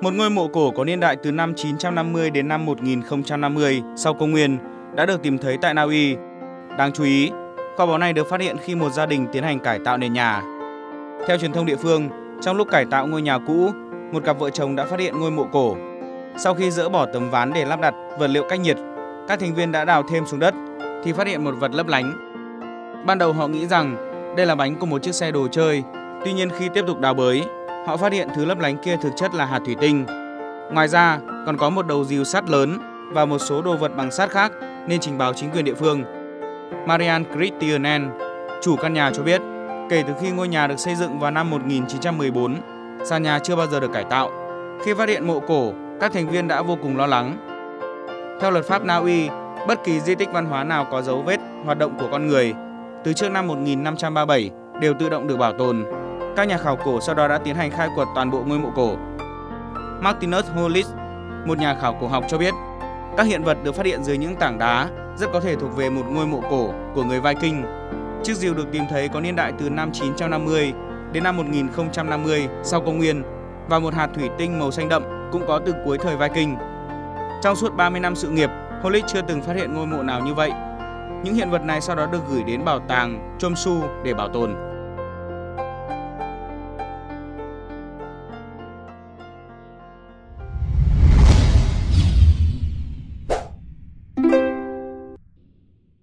một ngôi mộ cổ có niên đại từ năm 950 đến năm 1050 sau công nguyên, đã được tìm thấy tại Na Uy. Đáng chú ý, kho báu này được phát hiện khi một gia đình tiến hành cải tạo nền nhà. Theo truyền thông địa phương, trong lúc cải tạo ngôi nhà cũ, một cặp vợ chồng đã phát hiện ngôi mộ cổ. Sau khi dỡ bỏ tấm ván để lắp đặt vật liệu cách nhiệt, các thành viên đã đào thêm xuống đất thì phát hiện một vật lấp lánh. Ban đầu họ nghĩ rằng đây là bánh của một chiếc xe đồ chơi, tuy nhiên khi tiếp tục đào bới, họ phát hiện thứ lấp lánh kia thực chất là hạt thủy tinh. Ngoài ra, còn có một đầu rìu sắt lớn và một số đồ vật bằng sắt khác nên trình báo chính quyền địa phương. Marianne Christianen, chủ căn nhà cho biết, kể từ khi ngôi nhà được xây dựng vào năm 1914, sàn nhà chưa bao giờ được cải tạo. Khi phát hiện mộ cổ, các thành viên đã vô cùng lo lắng. Theo luật pháp Na Uy, bất kỳ di tích văn hóa nào có dấu vết hoạt động của con người từ trước năm 1537 đều tự động được bảo tồn. Các nhà khảo cổ sau đó đã tiến hành khai quật toàn bộ ngôi mộ cổ. Martinus Hollis, một nhà khảo cổ học cho biết, các hiện vật được phát hiện dưới những tảng đá rất có thể thuộc về một ngôi mộ cổ của người Viking. Chiếc rìu được tìm thấy có niên đại từ năm 950 đến năm 1050 sau công nguyên và một hạt thủy tinh màu xanh đậm cũng có từ cuối thời Viking. Trong suốt 30 năm sự nghiệp, Hollis chưa từng phát hiện ngôi mộ nào như vậy. Những hiện vật này sau đó được gửi đến bảo tàng Chomsu để bảo tồn.